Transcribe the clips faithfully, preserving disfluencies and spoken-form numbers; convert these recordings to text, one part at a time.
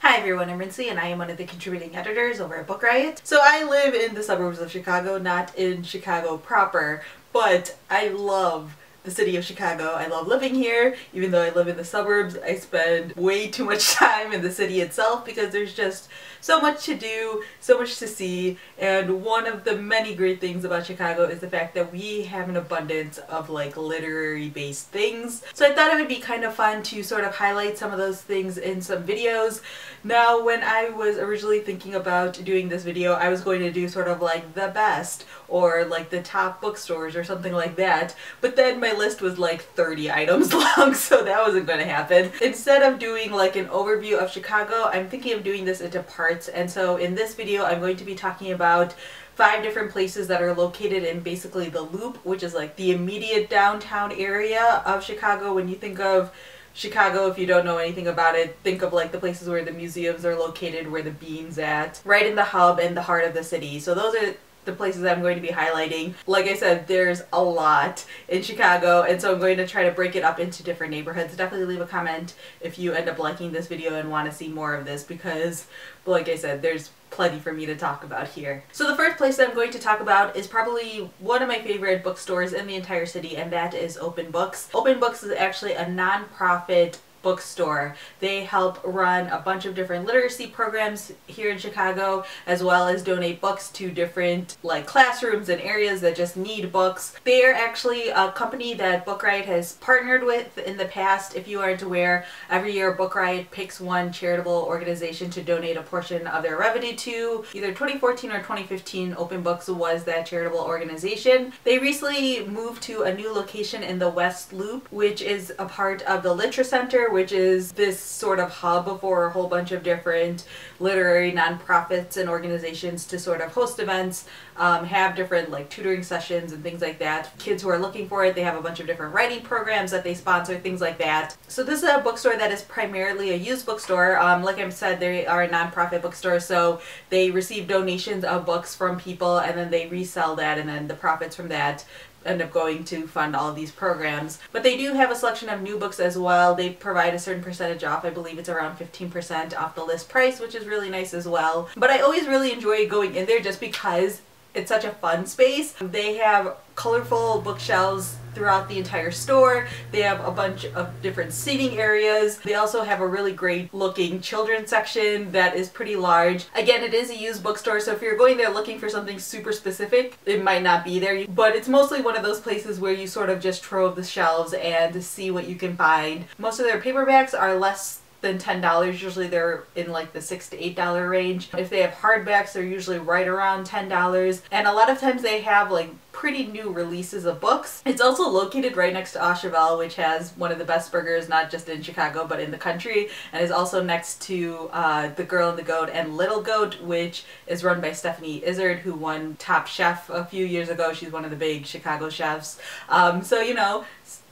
Hi everyone, I'm Rincey and I am one of the contributing editors over at Book Riot. So I live in the suburbs of Chicago, not in Chicago proper, but I love the city of Chicago. I love living here. Even though I live in the suburbs, I spend way too much time in the city itself because there's just so much to do, so much to see, and one of the many great things about Chicago is the fact that we have an abundance of like literary based things. So I thought it would be kind of fun to sort of highlight some of those things in some videos. Now when I was originally thinking about doing this video, I was going to do sort of like the best or like the top bookstores or something like that, but then my My list was like thirty items long, so that wasn't going to happen. Instead of doing like an overview of Chicago, I'm thinking of doing this into parts, and so in this video I'm going to be talking about five different places that are located in basically the Loop, which is like the immediate downtown area of Chicago. When you think of Chicago, if you don't know anything about it, think of like the places where the museums are located, where the Bean's at, right in the hub and the heart of the city. So those are the places I'm going to be highlighting. Like I said, there's a lot in Chicago, and so I'm going to try to break it up into different neighborhoods. Definitely leave a comment if you end up liking this video and want to see more of this, because like I said, there's plenty for me to talk about here. So the first place that I'm going to talk about is probably one of my favorite bookstores in the entire city, and that is Open Books. Open Books is actually a non-profit bookstore. They help run a bunch of different literacy programs here in Chicago, as well as donate books to different like classrooms and areas that just need books. They are actually a company that Book Riot has partnered with in the past. If you aren't aware, every year Book Riot picks one charitable organization to donate a portion of their revenue to. Either twenty fourteen or twenty fifteen, Open Books was that charitable organization. They recently moved to a new location in the West Loop, which is a part of the Literature Center, which is this sort of hub for a whole bunch of different literary nonprofits and organizations to sort of host events, um, have different like tutoring sessions and things like that. Kids who are looking for it, they have a bunch of different writing programs that they sponsor, things like that. So this is a bookstore that is primarily a used bookstore. Um, like I said, they are a nonprofit bookstore, so they receive donations of books from people and then they resell that, and then the profits from that end up going to fund all of these programs. But they do have a selection of new books as well. They provide a certain percentage off. I believe it's around fifteen percent off the list price, which is really nice as well. But I always really enjoy going in there just because it's such a fun space. They have colorful bookshelves throughout the entire store. They have a bunch of different seating areas. They also have a really great looking children's section that is pretty large. Again, it is a used bookstore, so if you're going there looking for something super specific, it might not be there, but it's mostly one of those places where you sort of just trove the shelves and see what you can find. Most of their paperbacks are less than ten dollars. Usually they're in like the six to eight dollar range. If they have hardbacks, they're usually right around ten dollars. And a lot of times they have like pretty new releases of books. It's also located right next to Au Chavel, which has one of the best burgers, not just in Chicago, but in the country, and is also next to uh, The Girl and the Goat and Little Goat, which is run by Stephanie Izard, who won Top Chef a few years ago. She's one of the big Chicago chefs. Um, so, you know,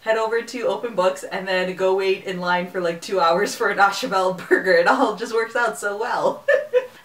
head over to Open Books and then go wait in line for like two hours for an Au Chavel burger. It all just works out so well.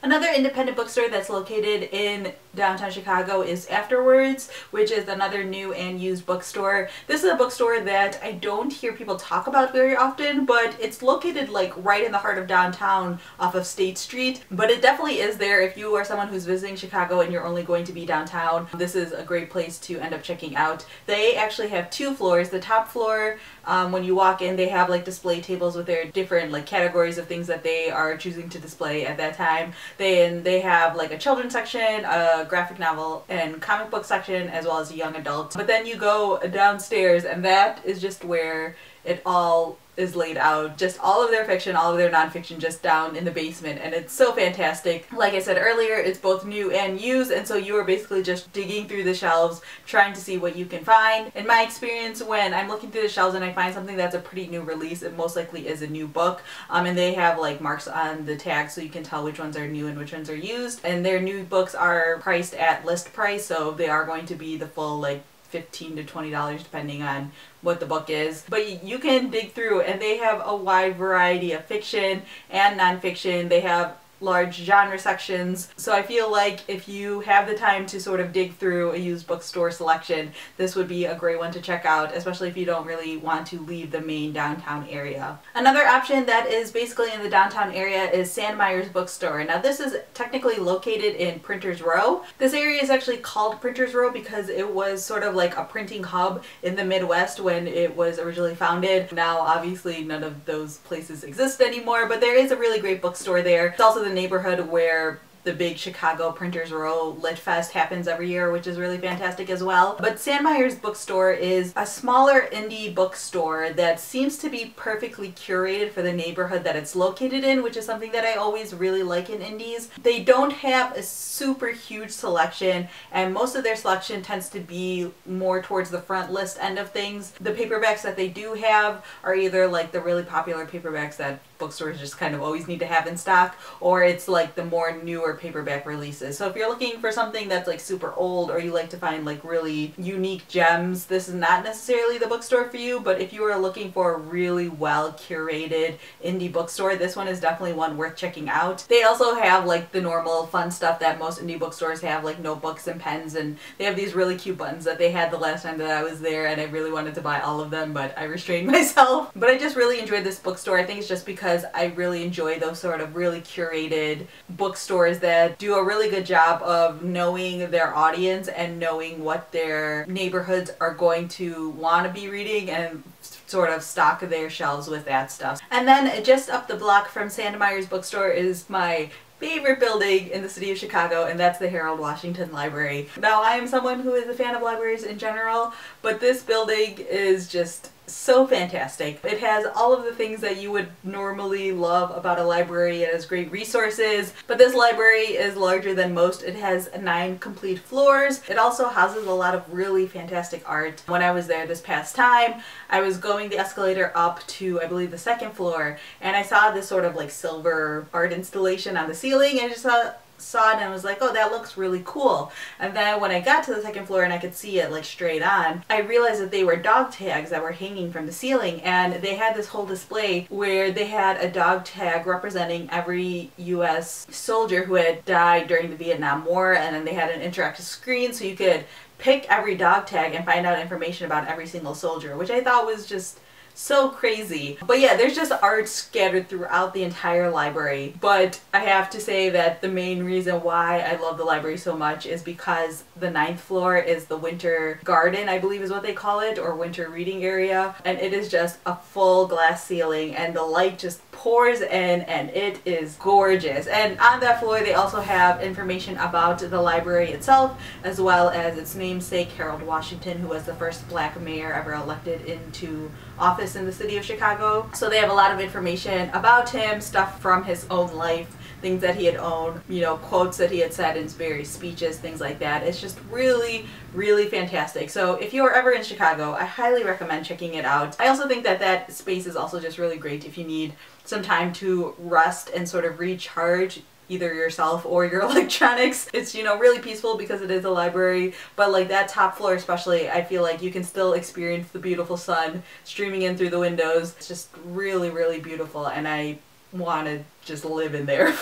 Another independent bookstore that's located in downtown Chicago is Afterwards, which is another new and used bookstore. This is a bookstore that I don't hear people talk about very often, but it's located like right in the heart of downtown off of State Street. But it definitely is there if you are someone who's visiting Chicago and you're only going to be downtown. This is a great place to end up checking out. They actually have two floors. The top floor, um, when you walk in, they have like display tables with their different like categories of things that they are choosing to display at that time. Then they have like a children's section, a graphic novel and comic book section, as well as a young adult. But then you go downstairs and that is just where it all is laid out. Just all of their fiction, all of their nonfiction, just down in the basement, and it's so fantastic. Like I said earlier, it's both new and used, and so you are basically just digging through the shelves trying to see what you can find. In my experience, when I'm looking through the shelves and I find something that's a pretty new release, it most likely is a new book, um, and they have like marks on the tag so you can tell which ones are new and which ones are used. And their new books are priced at list price, so they are going to be the full like fifteen to twenty dollars depending on what the book is. But you can dig through, and they have a wide variety of fiction and nonfiction. They have large genre sections. So I feel like if you have the time to sort of dig through a used bookstore selection, this would be a great one to check out, especially if you don't really want to leave the main downtown area. Another option that is basically in the downtown area is Sandmeyer's Bookstore. Now this is technically located in Printer's Row. This area is actually called Printer's Row because it was sort of like a printing hub in the Midwest when it was originally founded. Now obviously none of those places exist anymore, but there is a really great bookstore there. It's also the neighborhood where the big Chicago Printer's Row Lit Fest happens every year, which is really fantastic as well. But Sandmeyer's Bookstore is a smaller indie bookstore that seems to be perfectly curated for the neighborhood that it's located in, which is something that I always really like in indies. They don't have a super huge selection, and most of their selection tends to be more towards the front list end of things. The paperbacks that they do have are either like the really popular paperbacks that bookstores just kind of always need to have in stock, or it's like the more newer paperback releases. So if you're looking for something that's like super old, or you like to find like really unique gems, this is not necessarily the bookstore for you. But if you are looking for a really well curated indie bookstore, this one is definitely one worth checking out. They also have like the normal fun stuff that most indie bookstores have, like notebooks and pens, and they have these really cute buttons that they had the last time that I was there, and I really wanted to buy all of them, but I restrained myself. But I just really enjoyed this bookstore. I think it's just because I really enjoy those sort of really curated bookstores that do a really good job of knowing their audience and knowing what their neighborhoods are going to want to be reading and sort of stock their shelves with that stuff. And then just up the block from Sandmeyer's Bookstore is my favorite building in the city of Chicago, and that's the Harold Washington Library. Now, I am someone who is a fan of libraries in general, but this building is just so fantastic. It has all of the things that you would normally love about a library. It has great resources, but this library is larger than most. It has nine complete floors. It also houses a lot of really fantastic art. When I was there this past time, I was going the escalator up to, I believe, the second floor, and I saw this sort of like silver art installation on the ceiling, and I just thought, saw it and I was like, oh, that looks really cool. And then when I got to the second floor and I could see it like straight on, I realized that they were dog tags that were hanging from the ceiling, and they had this whole display where they had a dog tag representing every U S soldier who had died during the Vietnam War, and then they had an interactive screen so you could pick every dog tag and find out information about every single soldier, which I thought was just so crazy. But yeah, there's just art scattered throughout the entire library. But I have to say that the main reason why I love the library so much is because the ninth floor is the winter garden, I believe is what they call it, or winter reading area. And it is just a full glass ceiling, and the light just pours in, and it is gorgeous. And on that floor they also have information about the library itself, as well as its namesake Harold Washington, who was the first black mayor ever elected into office in the city of Chicago. So they have a lot of information about him, stuff from his own life, things that he had owned, you know, quotes that he had said in various speeches, things like that. It's just really, really fantastic. So if you are ever in Chicago, I highly recommend checking it out. I also think that that space is also just really great if you need some time to rest and sort of recharge either yourself or your electronics. It's, you know, really peaceful because it is a library, but like that top floor especially, I feel like you can still experience the beautiful sun streaming in through the windows. It's just really, really beautiful, and I want to just live in there.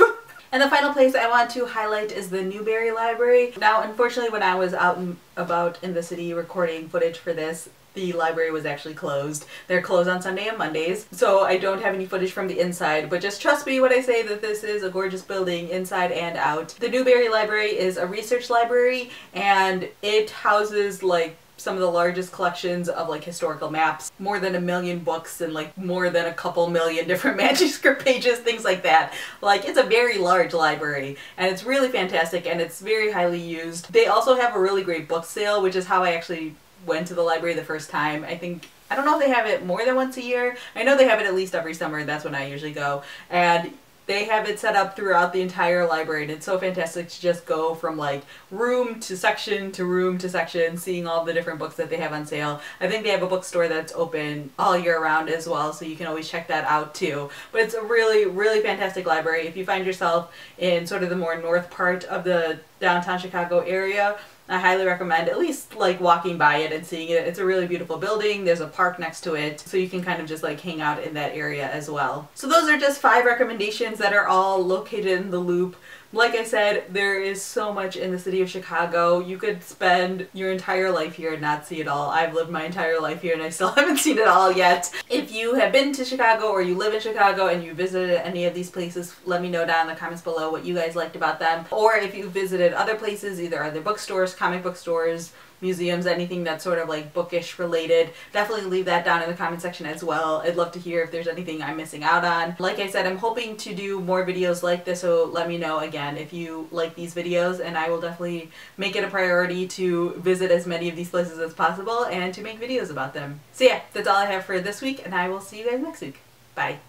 And the final place I want to highlight is the Newberry Library. Now, unfortunately, when I was out and about in the city recording footage for this, the library was actually closed. They're closed on Sunday and Mondays, so I don't have any footage from the inside, but just trust me when I say that this is a gorgeous building inside and out. The Newberry Library is a research library, and it houses like some of the largest collections of like historical maps, more than a million books, and like more than a couple million different manuscript pages, things like that. Like, it's a very large library, and it's really fantastic, and it's very highly used. They also have a really great book sale, which is how I actually went to the library the first time. I think, I don't know if they have it more than once a year. I know they have it at least every summer. That's when I usually go. And they have it set up throughout the entire library, and it's so fantastic to just go from like room to section to room to section, seeing all the different books that they have on sale. I think they have a bookstore that's open all year round as well, so you can always check that out too. But it's a really, really fantastic library. If you find yourself in sort of the more north part of the downtown Chicago area, I highly recommend at least like walking by it and seeing it. It's a really beautiful building. There's a park next to it, so you can kind of just like hang out in that area as well. So those are just five recommendations that are all located in the Loop. Like I said, there is so much in the city of Chicago. You could spend your entire life here and not see it all. I've lived my entire life here and I still haven't seen it all yet. If you have been to Chicago or you live in Chicago and you visited any of these places, let me know down in the comments below what you guys liked about them. Or if you visited other places, either other bookstores, comic book stores, museums, anything that's sort of like bookish related, definitely leave that down in the comment section as well. I'd love to hear if there's anything I'm missing out on. Like I said, I'm hoping to do more videos like this, so let me know again if you like these videos, and I will definitely make it a priority to visit as many of these places as possible and to make videos about them. So yeah, that's all I have for this week, and I will see you guys next week. Bye!